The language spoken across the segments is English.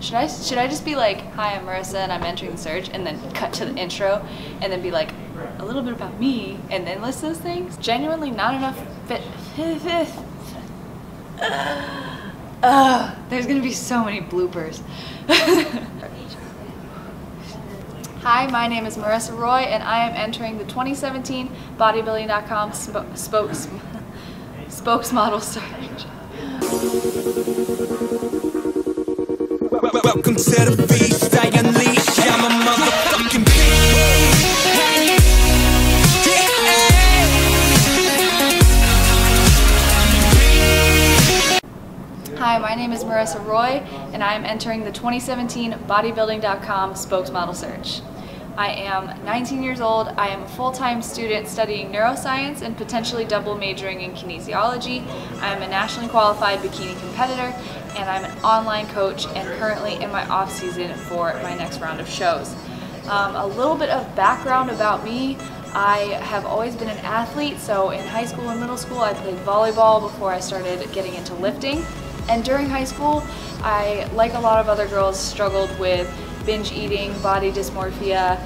Should I just be like, hi, I'm Marissa and I'm entering search, and then cut to the intro and then be like, a little bit about me, and then list those things? Genuinely not enough fit. There's gonna be so many bloopers. Hi, my name is Marissa Roy and I am entering the 2017 Bodybuilding.com spokesmodel search. Welcome to the beast, I unleash, I'm a motherfucking beast. Hi, my name is Marissa Roy, and I am entering the 2017 Bodybuilding.com spokesmodel search. I am 19 years old, I am a full-time student studying neuroscience and potentially double majoring in kinesiology. I am a nationally qualified bikini competitor, and I'm an online coach and currently in my off-season for my next round of shows. A little bit of background about me. I have always been an athlete, so in high school and middle school I played volleyball before I started getting into lifting. And during high school, I, like a lot of other girls, struggled with binge eating, body dysmorphia,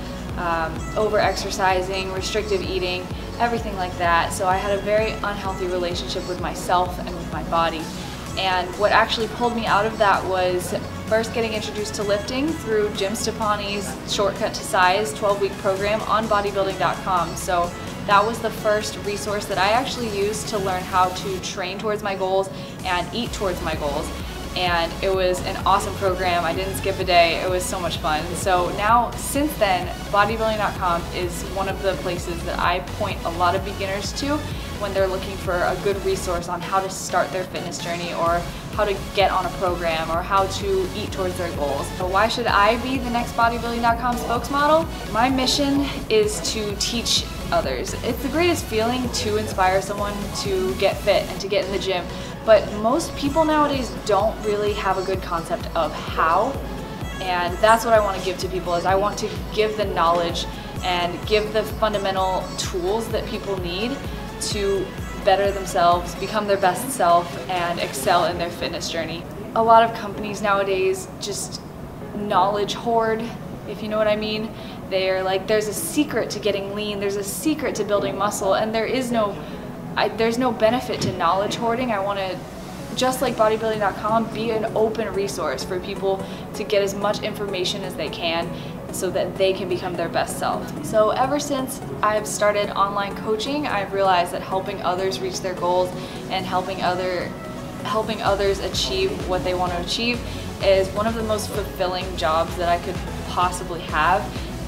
over-exercising, restrictive eating, everything like that. So I had a very unhealthy relationship with myself and with my body. And what actually pulled me out of that was first getting introduced to lifting through Jim Stoppani's Shortcut to Size 12-week program on bodybuilding.com. So that was the first resource that I actually used to learn how to train towards my goals and eat towards my goals. And it was an awesome program. I didn't skip a day. It was so much fun. So now, since then, bodybuilding.com is one of the places that I point a lot of beginners to when they're looking for a good resource on how to start their fitness journey, or how to get on a program, or how to eat towards their goals. So why should I be the next bodybuilding.com spokesmodel? My mission is to teach others. It's the greatest feeling to inspire someone to get fit and to get in the gym, but most people nowadays don't really have a good concept of how, and that's what I want to give to people. Is I want to give the knowledge and give the fundamental tools that people need to better themselves, become their best self, and excel in their fitness journey. A lot of companies nowadays just knowledge hoard, if you know what I mean. They are like, there's a secret to getting lean, there's a secret to building muscle, and there is there's no benefit to knowledge hoarding. I want to, just like bodybuilding.com, be an open resource for people to get as much information as they can so that they can become their best self. So ever since I've started online coaching, I've realized that helping others reach their goals and helping others achieve what they want to achieve is one of the most fulfilling jobs that I could possibly have.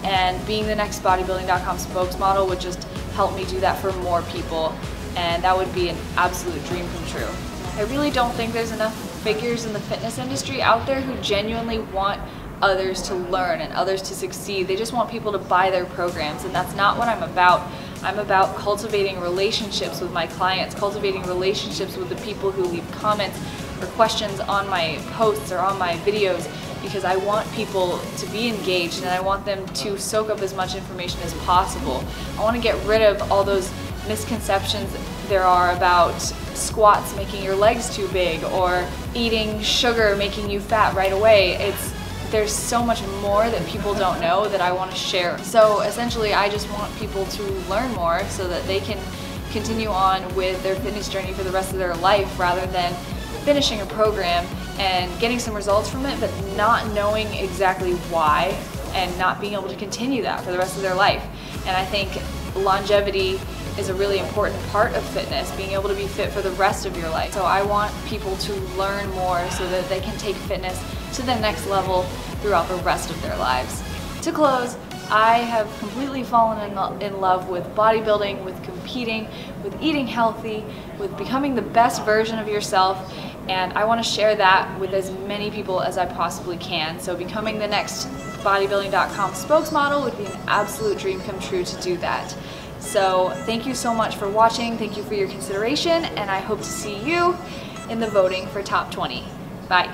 And being the next bodybuilding.com spokesmodel would just help me do that for more people, and that would be an absolute dream come true. I really don't think there's enough figures in the fitness industry out there who genuinely want others to learn and others to succeed. They just want people to buy their programs, and that's not what I'm about. I'm about cultivating relationships with my clients, cultivating relationships with the people who leave comments or questions on my posts or on my videos, because I want people to be engaged and I want them to soak up as much information as possible. I want to get rid of all those misconceptions there are about squats making your legs too big, or eating sugar making you fat right away. There's so much more that people don't know that I want to share. So essentially I just want people to learn more so that they can continue on with their fitness journey for the rest of their life, rather than finishing a program and getting some results from it but not knowing exactly why and not being able to continue that for the rest of their life. And I think longevity is a really important part of fitness, being able to be fit for the rest of your life. So I want people to learn more so that they can take fitness to the next level throughout the rest of their lives. To close, I have completely fallen in love with bodybuilding, with competing, with eating healthy, with becoming the best version of yourself, and I want to share that with as many people as I possibly can. So becoming the next bodybuilding.com spokesmodel would be an absolute dream come true to do that. So thank you so much for watching, thank you for your consideration, and I hope to see you in the voting for top 20. Bye.